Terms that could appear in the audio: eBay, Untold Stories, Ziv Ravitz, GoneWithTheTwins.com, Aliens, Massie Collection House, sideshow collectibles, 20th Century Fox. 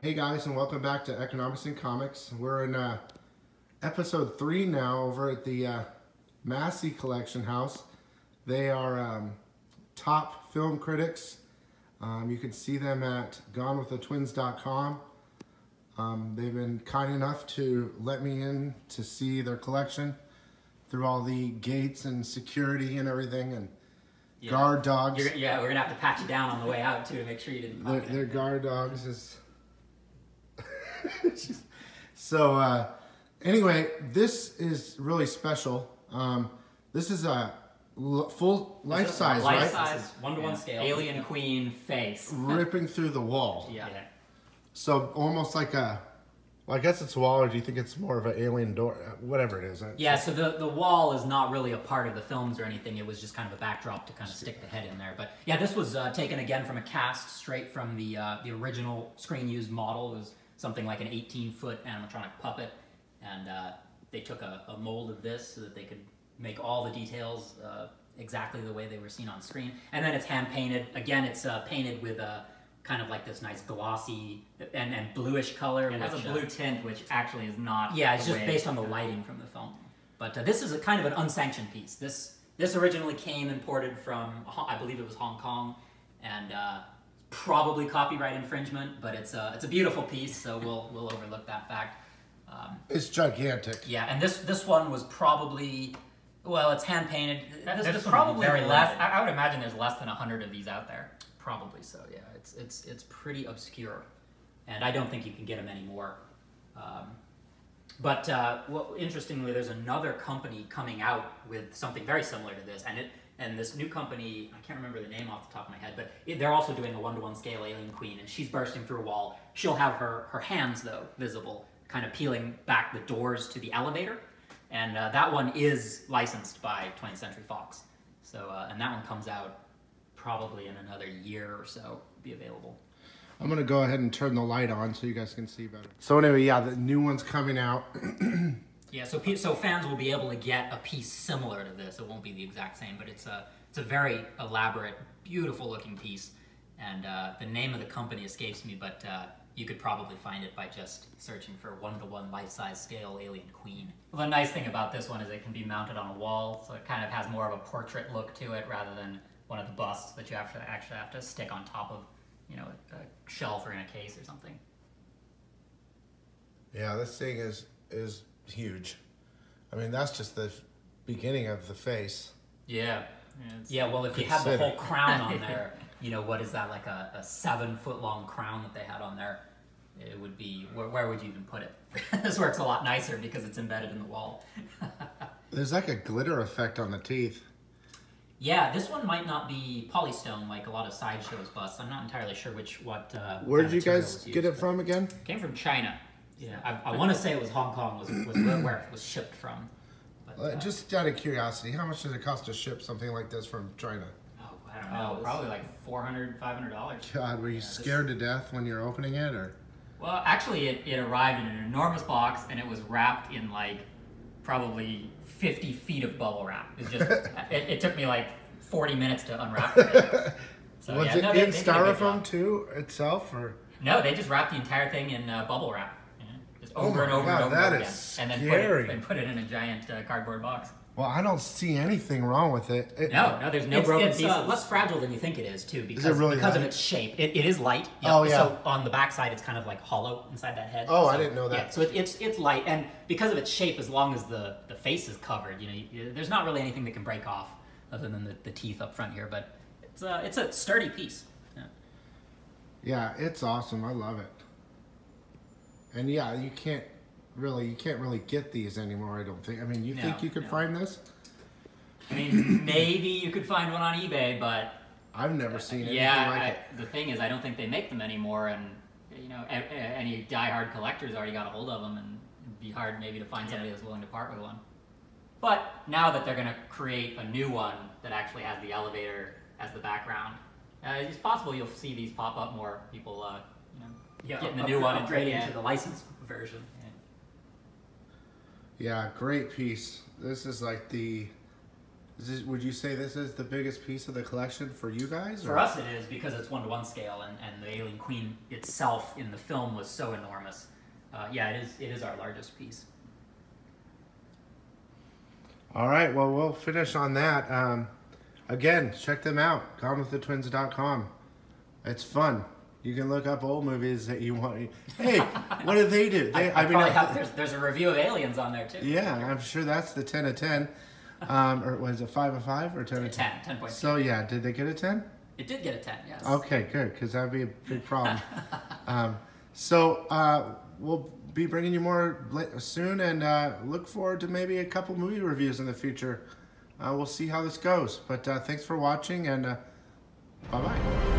Hey guys, and welcome back to Economics and Comics. We're in episode 3 now over at the Massie Collection House. They are top film critics. You can see them at GoneWithTheTwins.com. They've been kind enough to let me in to see their collection through all the gates and security and everything, and yeah. Guard dogs. Yeah, we're gonna have to pat you down on the way out too to make sure you didn't pop their guard dogs is. So anyway, this is really special. This is a full life-size, right? Life-size, one-to-one scale. Alien queen face ripping through the wall. Yeah. So almost like a. Well, I guess it's a wall, or do you think it's more of an alien door? Whatever it is. Yeah, so the wall is not really a part of the films or anything. It was just kind of a backdrop to kind of stick the head in there. But yeah, this was taken again from a cast straight from the original screen-used model. It was something like an 18-foot animatronic puppet. And they took a mold of this so that they could make all the details exactly the way they were seen on screen. And then it's hand-painted. Again, it's painted with a... kind of like this nice glossy and bluish color. It has a blue tint, which actually is not. Yeah, it's just based on the lighting from the film. But this is a kind of an unsanctioned piece. This originally came imported from, I believe it was Hong Kong, and probably copyright infringement. But it's a beautiful piece, so we'll overlook that fact. It's gigantic. Yeah, and this one was probably. Well, it's hand painted. There's probably very less. I would imagine there's less than 100 of these out there. Probably so, yeah. It's pretty obscure, and I don't think you can get them anymore. Well, interestingly, there's another company coming out with something very similar to this, and this new company, I can't remember the name off the top of my head, but they're also doing a one-to-one scale alien queen, and she's bursting through a wall. She'll have her hands though visible, kind of peeling back the doors to the elevator, and that one is licensed by 20th Century Fox. So and that one comes out. Probably in another year or so, be available. I'm going to go ahead and turn the light on so you guys can see better. So anyway, yeah, the new one's coming out. Yeah, so fans will be able to get a piece similar to this. It won't be the exact same, but it's a very elaborate, beautiful looking piece. And the name of the company escapes me, but you could probably find it by just searching for one-to-one life-size scale alien queen. Well, the nice thing about this one is it can be mounted on a wall, so it kind of has more of a portrait look to it rather than one of the busts that you actually have to stick on top of, you know, a shelf or in a case or something. Yeah, this thing is huge. I mean, that's just the beginning of the face. Yeah. Yeah, well, if you have the whole crown on there, you know, what is that, like a 7-foot-long crown that they had on there? It would be, where would you even put it? This works a lot nicer because it's embedded in the wall. There's like a glitter effect on the teeth. Yeah, this one might not be polystone like a lot of sideshows busts. I'm not entirely sure Where did you guys get it from again? It came from China. Yeah, I want to say it was Hong Kong was where it was shipped from. But, just out of curiosity, how much does it cost to ship something like this from China? Oh, I don't know. Probably like $400, $500. God, were you scared to death when you were opening it, or? Well, actually, it arrived in an enormous box, and it was wrapped in like probably 50 feet of bubble wrap. It's just, it took me like 40 minutes to unwrap it. So, was it in styrofoam too itself? Or? No, they just wrapped the entire thing in bubble wrap. You know, just over and over and over again. That is scary. And then put it in a giant cardboard box. Well, I don't see anything wrong with it. No, there's no broken pieces. It's less fragile than you think it is too, because of its shape. It is light. Yep. Oh, yeah. So on the backside, it's kind of like hollow inside that head. Oh, so, I didn't know that. Yeah, so it's light, and because of its shape, as long as the face is covered, you know, there's not really anything that can break off other than the teeth up front here, but it's a sturdy piece. Yeah. Yeah, it's awesome. I love it. And yeah, you can't really get these anymore, I don't think. I mean, you think you could find this? I mean, maybe you could find one on eBay, but I've never seen anything like it. The thing is, I don't think they make them anymore, and you know, any diehard collectors already got a hold of them, and it'd be hard maybe to find somebody that's willing to part with one. But now that they're going to create a new one that actually has the elevator as the background, it's possible you'll see these pop up more. People, getting the new one and trading into the licensed version. Yeah, great piece. This is like the Would you say this is the biggest piece of the collection for you guys? Or? For us it is, because it's 1:1 scale, and the Alien Queen itself in the film was so enormous. Yeah, it is our largest piece. All right, well, we'll finish on that. Again, check them out, GoneWithTheTwins.com. It's fun. You can look up old movies that you want. Hey, what did they do? They, I mean, there's a review of Aliens on there, too. Yeah, I'm sure that's the 10 of 10. Or was it 5 of 5 or 10 of 10? 10.2. So, yeah, did they get a 10? It did get a 10, yes. Okay, good, because that would be a big problem. We'll be bringing you more soon, and look forward to maybe a couple movie reviews in the future. We'll see how this goes. But thanks for watching, and bye-bye.